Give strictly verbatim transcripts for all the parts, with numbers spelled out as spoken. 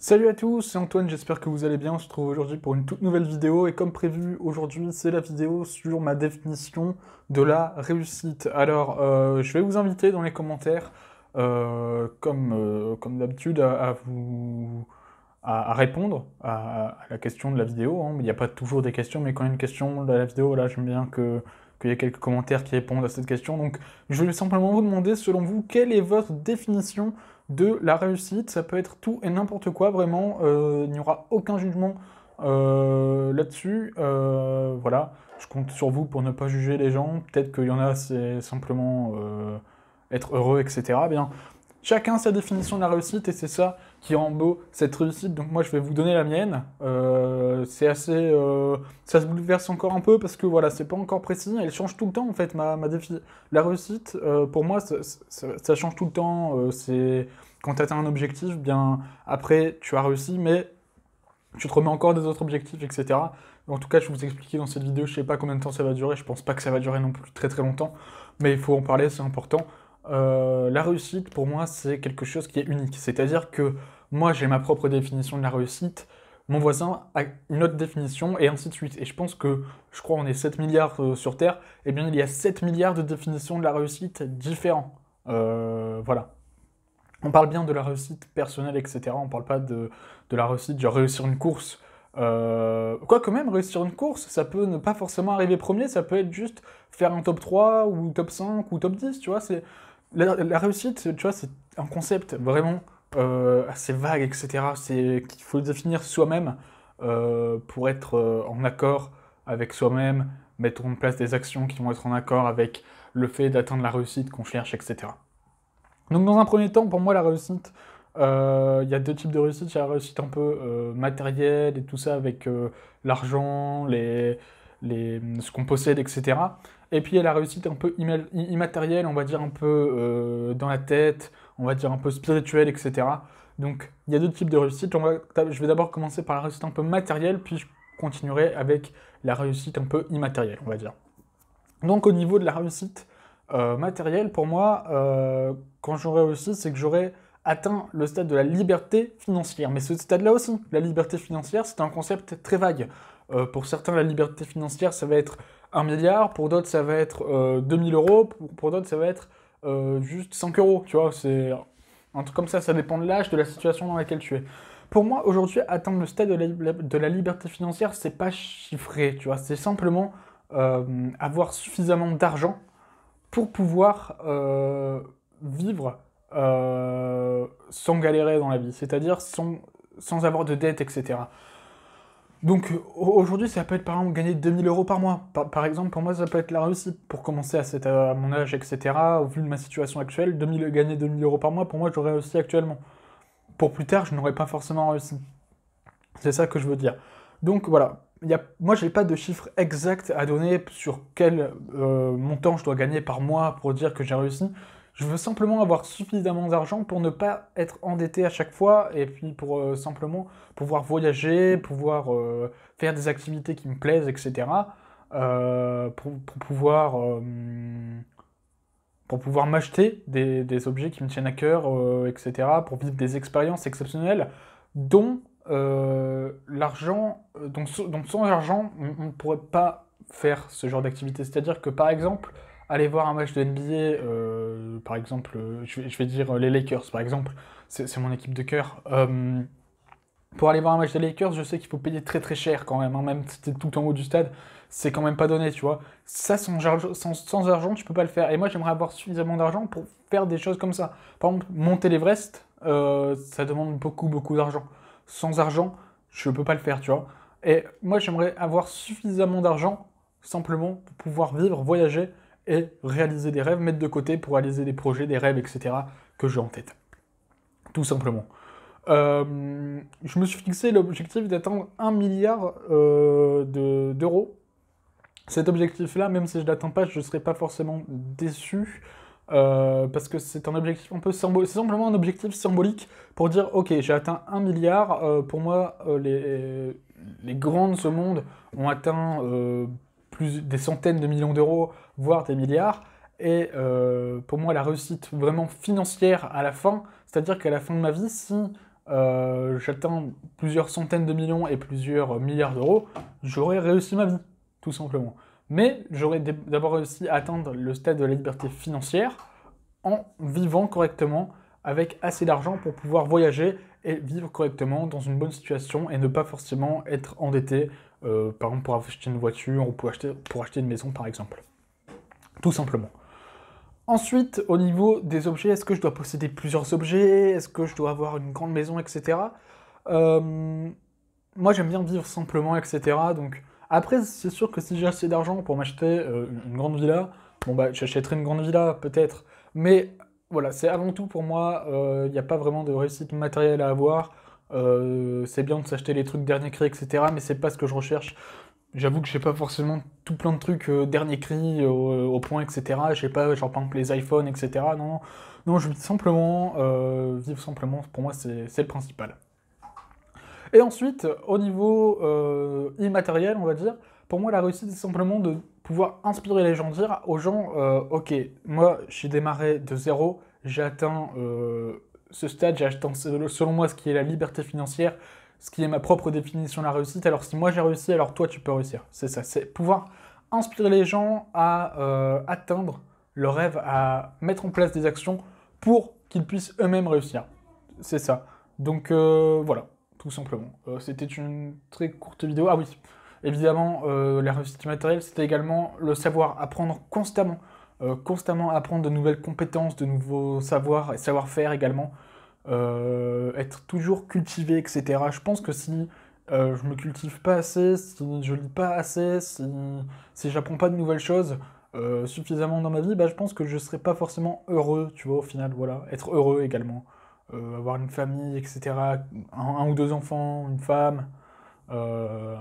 Salut à tous, c'est Antoine, j'espère que vous allez bien. On se retrouve aujourd'hui pour une toute nouvelle vidéo et comme prévu, aujourd'hui c'est la vidéo sur ma définition de la réussite. Alors, euh, je vais vous inviter dans les commentaires, euh, comme, euh, comme d'habitude, à, à vous... à répondre à la question de la vidéo, hein. Il n'y a pas toujours des questions, mais quand il y a une question de la vidéo, là j'aime bien que qu'il y ait quelques commentaires qui répondent à cette question. Donc je vais simplement vous demander, selon vous, quelle est votre définition de la réussite? Ça peut être tout et n'importe quoi, vraiment, euh, il n'y aura aucun jugement euh, là-dessus. Euh, voilà, je compte sur vous pour ne pas juger les gens, peut-être qu'il y en a, c'est simplement euh, être heureux, et cetera. Bien. Chacun sa définition de la réussite et c'est ça qui rend beau cette réussite. Donc moi je vais vous donner la mienne. Euh, c'est assez, euh, ça se bouleverse encore un peu parce que voilà, c'est pas encore précis. Elle change tout le temps en fait. Ma, ma défi, la réussite euh, pour moi ça, ça, ça change tout le temps. Euh, c'est quand tu atteins un objectif, bien après tu as réussi, mais tu te remets encore des autres objectifs, et cetera. En tout cas, je vais vous expliquer dans cette vidéo. Je sais pas combien de temps ça va durer. Je pense pas que ça va durer non plus très très longtemps, mais il faut en parler, c'est important. Euh, la réussite, pour moi, c'est quelque chose qui est unique. C'est-à-dire que moi, j'ai ma propre définition de la réussite, mon voisin a une autre définition, et ainsi de suite. Et je pense que, je crois, on est sept milliards sur Terre, et bien il y a sept milliards de définitions de la réussite différentes. Euh, voilà. On parle bien de la réussite personnelle, et cetera. On ne parle pas de, de la réussite, genre réussir une course. Euh, quoi que même, réussir une course, ça peut ne pas forcément arriver premier, ça peut être juste faire un top trois, ou top cinq, ou top dix, tu vois, c'est... La, la réussite, tu vois, c'est un concept vraiment euh, assez vague, et cetera. C'est qu'il faut le définir soi-même euh, pour être euh, en accord avec soi-même, mettre en place des actions qui vont être en accord avec le fait d'atteindre la réussite qu'on cherche, et cetera. Donc dans un premier temps, pour moi, la réussite, il euh, y a deux types de réussite. Il y a la réussite un peu euh, matérielle et tout ça avec euh, l'argent, les... Les, ce qu'on possède, et cetera. Et puis il y a la réussite un peu immatérielle, on va dire un peu euh, dans la tête, on va dire un peu spirituelle, et cetera. Donc il y a deux types de réussite. On va, je vais d'abord commencer par la réussite un peu matérielle, puis je continuerai avec la réussite un peu immatérielle, on va dire. Donc au niveau de la réussite euh, matérielle, pour moi, euh, quand j'aurai réussi, c'est que j'aurai atteint le stade de la liberté financière. Mais ce stade-là aussi, la liberté financière, c'est un concept très vague. Euh, pour certains, la liberté financière, ça va être un milliard, pour d'autres, ça va être euh, deux mille euros, pour, pour d'autres, ça va être euh, juste cinq euros, tu vois, c'est un truc comme ça, ça dépend de l'âge, de la situation dans laquelle tu es. Pour moi, aujourd'hui, atteindre le stade de la, de la liberté financière, c'est pas chiffré, tu vois, c'est simplement euh, avoir suffisamment d'argent pour pouvoir euh, vivre euh, sans galérer dans la vie, c'est-à-dire sans, sans avoir de dettes, et cetera. Donc aujourd'hui, ça peut être par exemple gagner deux mille euros par mois. Par, par exemple, pour moi, ça peut être la réussite pour commencer à, cette, à mon âge, et cetera. Au vu de ma situation actuelle, deux mille, gagner deux mille euros par mois, pour moi, j'aurais réussi actuellement. Pour plus tard, je n'aurais pas forcément réussi. C'est ça que je veux dire. Donc voilà, y a, moi, je n'ai pas de chiffre exact à donner sur quel euh, montant je dois gagner par mois pour dire que j'ai réussi. Je veux simplement avoir suffisamment d'argent pour ne pas être endetté à chaque fois et puis pour euh, simplement pouvoir voyager, pouvoir euh, faire des activités qui me plaisent, et cetera. Euh, pour, pour pouvoir, euh, pour pouvoir m'acheter des, des objets qui me tiennent à cœur, euh, et cetera. Pour vivre des expériences exceptionnelles dont euh, l'argent, dont, dont sans argent, on ne pourrait pas faire ce genre d'activité. C'est-à-dire que par exemple, aller voir un match de N B A, euh, par exemple, je vais, je vais dire les Lakers, par exemple, c'est mon équipe de cœur. Euh, pour aller voir un match des Lakers, je sais qu'il faut payer très très cher quand même, hein, même si t'es tout en haut du stade, c'est quand même pas donné, tu vois. Ça, sans, sans, sans argent, tu peux pas le faire. Et moi, j'aimerais avoir suffisamment d'argent pour faire des choses comme ça. Par exemple, monter l'Everest, euh, ça demande beaucoup beaucoup d'argent. Sans argent, je peux pas le faire, tu vois. Et moi, j'aimerais avoir suffisamment d'argent, simplement, pour pouvoir vivre, voyager, et réaliser des rêves, mettre de côté pour réaliser des projets, des rêves, et cetera que j'ai en tête. Tout simplement. Euh, je me suis fixé l'objectif d'atteindre un milliard euh, de, d'euros. Cet objectif-là, même si je ne l'atteins pas, je ne serai pas forcément déçu, euh, parce que c'est un objectif un peu symbolique. C'est simplement un objectif symbolique pour dire, ok, j'ai atteint un milliard, euh, pour moi, euh, les, les grands de ce monde ont atteint... Euh, plus des centaines de millions d'euros, voire des milliards. Et euh, pour moi, la réussite vraiment financière à la fin, c'est-à-dire qu'à la fin de ma vie, si euh, j'atteins plusieurs centaines de millions et plusieurs milliards d'euros, j'aurais réussi ma vie, tout simplement. Mais j'aurais d'abord réussi à atteindre le stade de la liberté financière en vivant correctement, avec assez d'argent pour pouvoir voyager et vivre correctement dans une bonne situation et ne pas forcément être endetté, euh, par exemple pour acheter une voiture ou pour acheter, pour acheter une maison par exemple. Tout simplement. Ensuite, au niveau des objets, est-ce que je dois posséder plusieurs objets? Est-ce que je dois avoir une grande maison, et cetera. Euh, moi, j'aime bien vivre simplement, et cetera. Donc, après, c'est sûr que si j'ai assez d'argent pour m'acheter euh, une grande villa, bon bah, j'achèterai une grande villa peut-être, mais voilà, c'est avant tout pour moi, il euh, n'y a pas vraiment de réussite matérielle à avoir. Euh, c'est bien de s'acheter les trucs dernier cri, et cetera. Mais c'est pas ce que je recherche. J'avoue que j'ai pas forcément tout plein de trucs euh, dernier cri euh, au point, et cetera. Je sais pas, genre par exemple les iPhones, et cetera. Non, non, non je vis simplement, euh, vivre simplement, pour moi c'est le principal. Et ensuite, au niveau euh, immatériel, on va dire, pour moi la réussite c'est simplement de pouvoir inspirer les gens, dire aux gens euh, ok, moi j'ai démarré de zéro, j'ai atteint euh, ce stade, j'ai atteint selon moi ce qui est la liberté financière, ce qui est ma propre définition de la réussite, alors si moi j'ai réussi, alors toi tu peux réussir. C'est ça, c'est pouvoir inspirer les gens à euh, atteindre leur rêve, à mettre en place des actions pour qu'ils puissent eux-mêmes réussir. C'est ça. Donc euh, voilà, tout simplement. Euh, c'était une très courte vidéo. Ah oui, évidemment, euh, la réussite matérielle, c'était également le savoir, apprendre constamment, euh, constamment apprendre de nouvelles compétences, de nouveaux savoirs et savoir-faire également, euh, être toujours cultivé, et cetera. Je pense que si euh, je ne me cultive pas assez, si je ne lis pas assez, si, si j'apprends pas de nouvelles choses euh, suffisamment dans ma vie, bah, je pense que je ne serai pas forcément heureux, tu vois, au final, voilà, être heureux également, euh, avoir une famille, et cetera, un, un ou deux enfants, une femme, euh...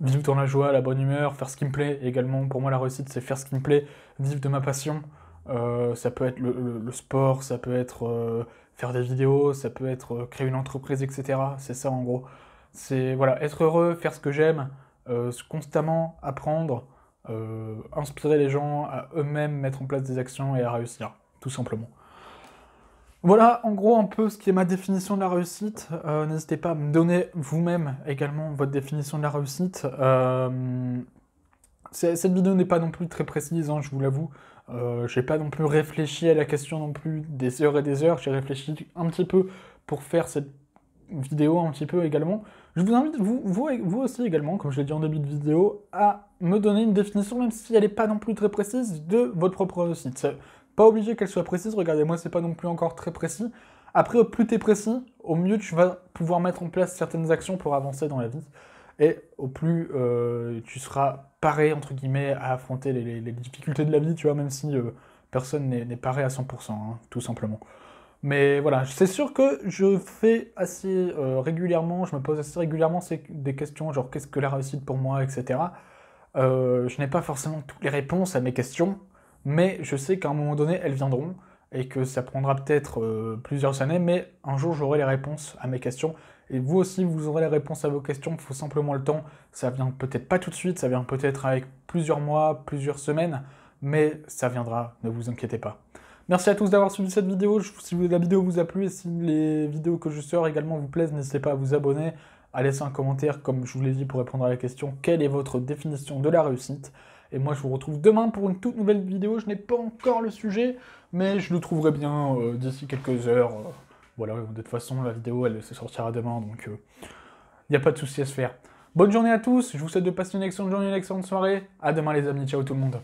vivre dans la joie, la bonne humeur, faire ce qui me plaît également. Pour moi, la réussite, c'est faire ce qui me plaît, vivre de ma passion. Euh, ça peut être le, le, le sport, ça peut être euh, faire des vidéos, ça peut être euh, créer une entreprise, et cetera. C'est ça, en gros. C'est voilà, être heureux, faire ce que j'aime, euh, constamment apprendre, euh, inspirer les gens à eux-mêmes mettre en place des actions et à réussir, tout simplement. Voilà en gros un peu ce qui est ma définition de la réussite. Euh, N'hésitez pas à me donner vous-même également votre définition de la réussite. Euh, cette vidéo n'est pas non plus très précise, hein, je vous l'avoue. Euh, je n'ai pas non plus réfléchi à la question non plus des heures et des heures. J'ai réfléchi un petit peu pour faire cette vidéo un petit peu également. Je vous invite, vous, vous, vous aussi également, comme je l'ai dit en début de vidéo, à me donner une définition, même si elle n'est pas non plus très précise, de votre propre réussite. Pas obligé qu'elle soit précise, regardez, moi c'est pas non plus encore très précis. Après, plus t'es précis, au mieux tu vas pouvoir mettre en place certaines actions pour avancer dans la vie. Et au plus euh, tu seras paré, entre guillemets, à affronter les, les, les difficultés de la vie, tu vois, même si euh, personne n'est paré à cent pour cent, hein, tout simplement. Mais voilà, c'est sûr que je fais assez euh, régulièrement, je me pose assez régulièrement des questions, genre qu'est-ce que la réussite pour moi, et cetera. Euh, je n'ai pas forcément toutes les réponses à mes questions. Mais je sais qu'à un moment donné, elles viendront et que ça prendra peut-être euh, plusieurs années, mais un jour, j'aurai les réponses à mes questions. Et vous aussi, vous aurez les réponses à vos questions, il faut simplement le temps. Ça vient peut-être pas tout de suite, ça vient peut-être avec plusieurs mois, plusieurs semaines, mais ça viendra, ne vous inquiétez pas. Merci à tous d'avoir suivi cette vidéo. Si la vidéo vous a plu et si les vidéos que je sors également vous plaisent, n'hésitez pas à vous abonner, à laisser un commentaire, comme je vous l'ai dit, pour répondre à la question « Quelle est votre définition de la réussite ?» Et moi, je vous retrouve demain pour une toute nouvelle vidéo. Je n'ai pas encore le sujet, mais je le trouverai bien euh, d'ici quelques heures. Euh, voilà, de toute façon, la vidéo, elle se sortira demain, donc il euh, n'y a pas de souci à se faire. Bonne journée à tous. Je vous souhaite de passer une excellente journée, une excellente soirée. À demain, les amis. Ciao tout le monde.